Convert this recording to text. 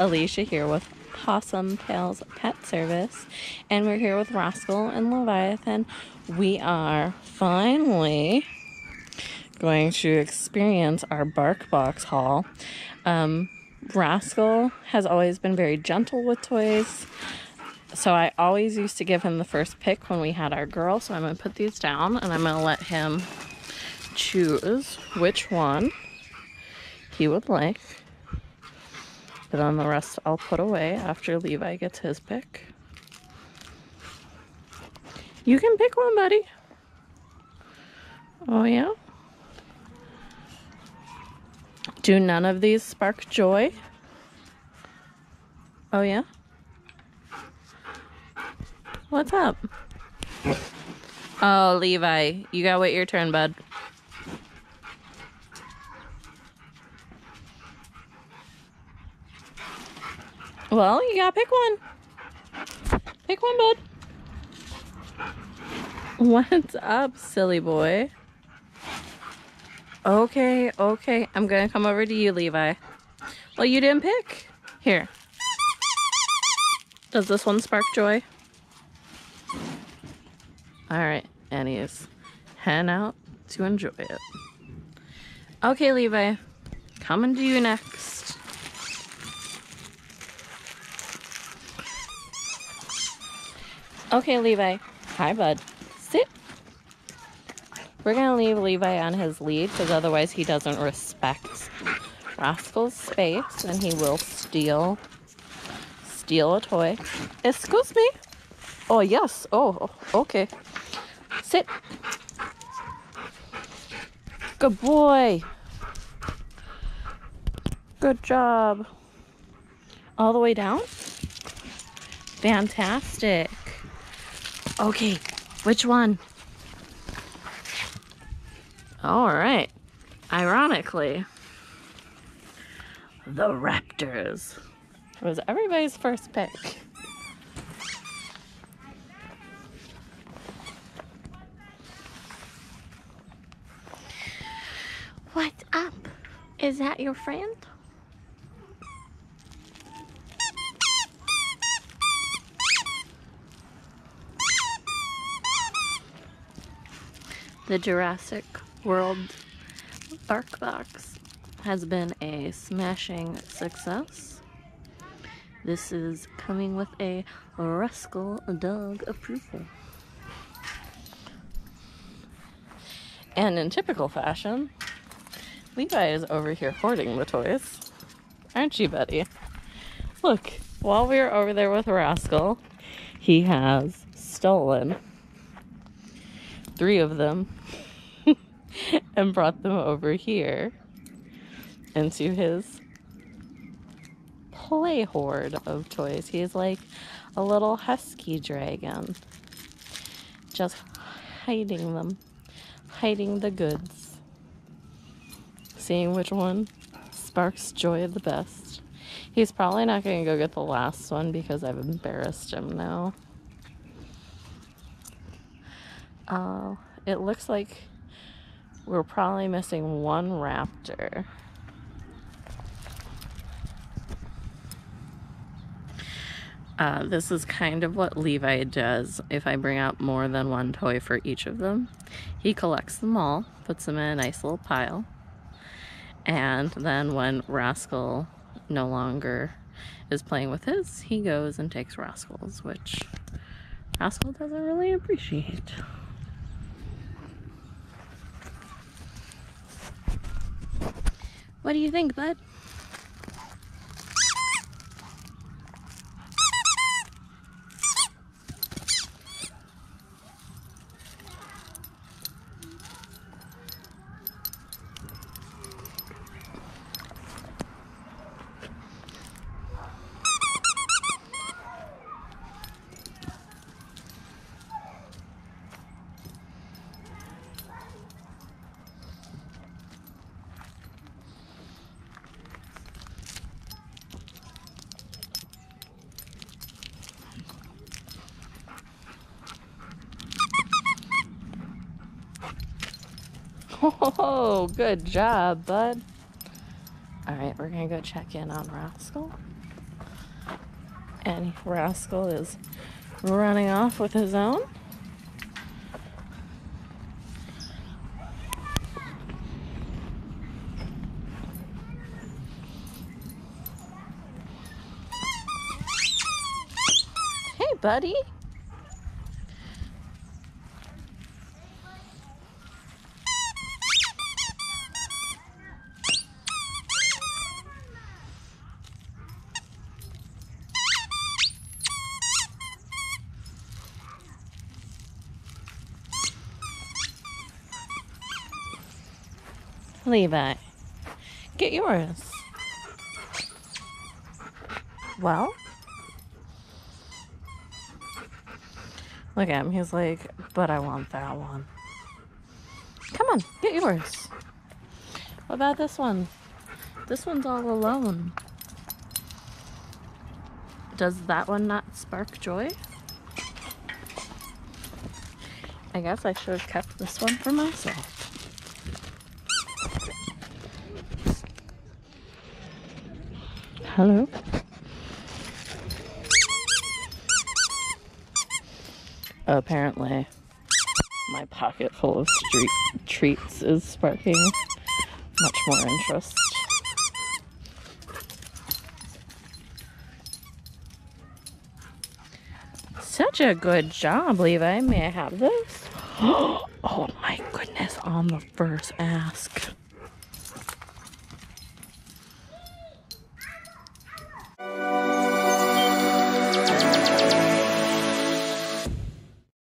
Alicia here with Pawsome Pals Pet Service, and we're here with Rascal and Leviathan. We are finally going to experience our Bark Box haul. Rascal has always been very gentle with toys, so I always used to give him the first pick when we had our girl. So I'm going to put these down and I'm going to let him choose which one he would like. But on the rest I'll put away after Levi gets his pick. You can pick one, buddy. Oh yeah? Do none of these spark joy? Oh yeah? What's up? Oh, Levi, you gotta wait your turn, bud. Well, you gotta pick one. Pick one, bud. What's up, silly boy? Okay, okay. I'm gonna come over to you, Levi. Well, you didn't pick. Here. Does this one spark joy? Alright, and he's heading out to enjoy it. Okay, Levi. Coming to you next. Okay, Levi. Hi, bud. Sit. We're going to leave Levi on his lead because otherwise he doesn't respect Rascal's space and he will steal a toy. Excuse me. Oh, yes. Oh, okay. Sit. Good boy. Good job. All the way down? Fantastic. Okay, which one? Alright. Ironically, the Raptors was everybody's first pick. What's up? Is that your friend? The Jurassic World Bark Box has been a smashing success. This is coming with a Rascal dog approval. And in typical fashion, Levi is over here hoarding the toys. Aren't you, buddy? Look, while we were over there with Rascal, he has stolen 3 of them and brought them over here into his play hoard of toys. He is like a little husky dragon, just hiding them, hiding the goods, seeing which one sparks joy the best. He's probably not going to go get the last one because I've embarrassed him now. It looks like we're probably missing one raptor. This is kind of what Levi does if I bring out more than one toy for each of them. He collects them all, puts them in a nice little pile, and then when Rascal no longer is playing with his, he goes and takes Rascal's, which Rascal doesn't really appreciate. What do you think, bud? Oh, good job, bud. All right, we're going to go check in on Rascal. and Rascal is running off with his own. Hey, buddy. Levi, get yours. Well, look at him. He's like, but I want that one. Come on, get yours. What about this one? This one's all alone. Does that one not spark joy? I guess I should have kept this one for myself. Hello. Apparently, my pocket full of street treats is sparking much more interest. Such a good job, Levi. May I have this? Oh my goodness, on the first ask.